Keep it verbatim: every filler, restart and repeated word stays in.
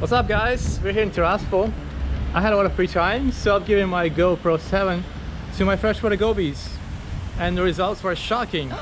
What's up guys, we're here in Tiraspol. I had a lot of free time, so I've given my GoPro seven to my freshwater gobies, and the results were shocking.